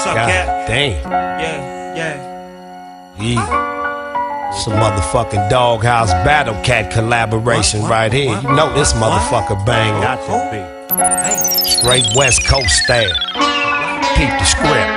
What's up, Cat? Dang. Yeah. It's a motherfucking Doghouse Battlecat collaboration right here. You know this motherfucker bang. Got to be. Straight West Coast style. Keep the script.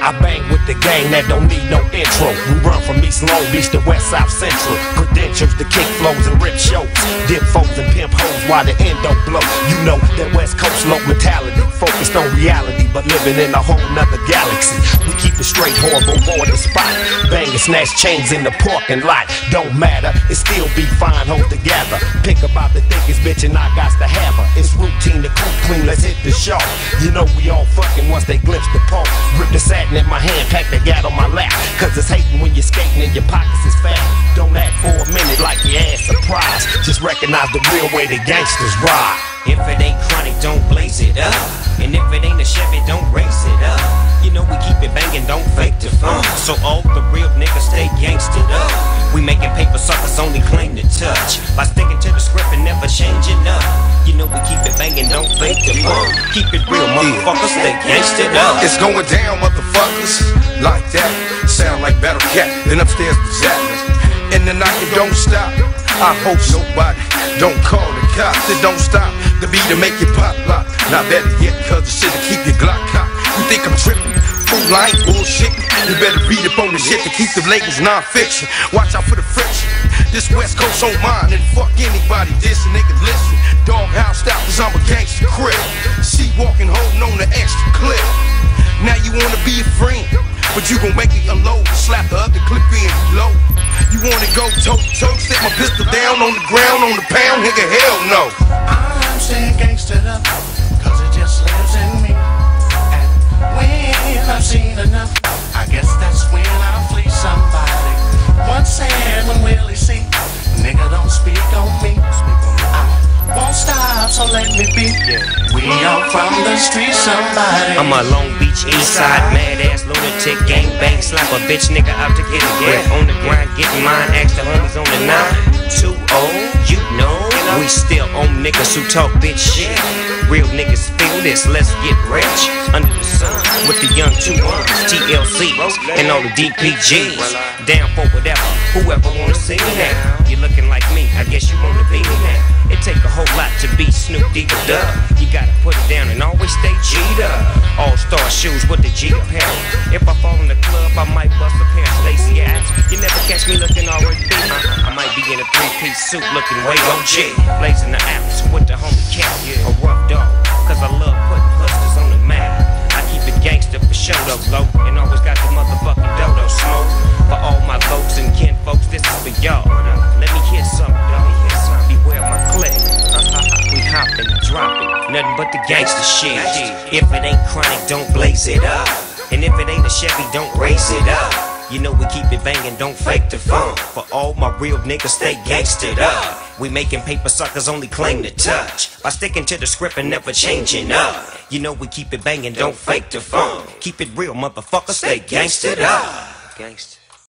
I bang with the gang that don't need no intro. We run from East Long Beach to West South Central. Credentials to kick flows and rip shows. Dip foes and pimp hoes while the end don't blow. You know that West Coast low mentality. Focused on reality but living in a whole nother galaxy. We keep it straight, horrible, board the spot. Bang and snatch chains in the parking lot. Don't matter, it still be fine, hold together. Pick about the thickest bitch and I got to have her. It's routine to cool clean, let's hit the show. You know we all fucking once they glimpse the pole. Rip the satin in my hand, pack that gat on my lap. Cause it's hating when you're skating and your pockets is fat. Don't act for a minute like your ass surprised. Just recognize the real way the gangsters ride. If it ain't chronic, don't blaze it up. And if it ain't a Chevy, don't race it up. You know we keep it banging, don't fake the fun. So all the real niggas stay gangstered up. We making paper suckers only claim to touch. By sticking to the script and never changing up. You know we keep it banging, don't fake the fun. Keep it real, motherfuckers, stay gangstered up. It's going down, motherfuckers, like that. Sound like Battlecat, then upstairs disaster. In the night it don't stop. I hope nobody don't call the cops. It don't stop, the beat to make it pop lock. Not better yet, cause the shit'll keep your Glock cocked. You think I'm trippin'? Fool, I ain't bullshittin'. You better read up on the shit to keep the labels non-fiction. Watch out for the friction. This West Coast on mine, and fuck anybody dissin', nigga, listen. Doghouse style, cause I'm a gangster crib. She walking, holding on the extra clip. Now you wanna be a friend, but you gon' make it unload. Slap the other clip in low. You wanna go toe-to-toe, set my pistol down on the ground, on the pound, nigga, hell no. I'm saying gangsta up, cause it just lives in me. And when I've seen enough, I guess that's when I'll flee somebody. One Sam and Willie C, nigga, don't speak on me. I won't stop, so let me be. We all from the street, somebody. I'm a Long Beach Eastside mad-ass lunatic, gangbang, slap a bitch nigga out to get it. Yeah, on the grind, get mine, ask the homies on the 920, you know. We still own niggas who talk bitch shit. Real niggas feel this, let's get rich. Under the sun, with the young 2 1s, TLCs, and all the DPGs. Down for whatever, whoever wanna see me now. You're looking like me, I guess you wanna be me now. It take a whole lot to be Snoop Dogg. You gotta put it down and always stay G'd up. All-star shoes with the G apparel. If I fall in the club, I might bust a pair of Stacy ass. You never catch me looking already beat. I might be in a 3-piece suit looking way OG. Blazing the apps with the homie Cat, a rough dog. Cause I love putting hustlers on the map. I keep it gangster for show though, low. And always got the motherfucking dodo smoke. For all my folks and kin folks, this is for y'all. Let me hear something, dog. Beware my clip. We hoppin', droppin', nothing but the gangster shit. If it ain't chronic, don't blaze it up. And if it ain't a Chevy, don't race it up. You know we keep it bangin', don't fake the fun. For all my real niggas, stay gangstered up. We making paper suckers only claim to touch. By sticking to the script and never changing up. You know we keep it bangin', don't fake the fun. Keep it real, motherfucker, stay gangstered up. Gangster.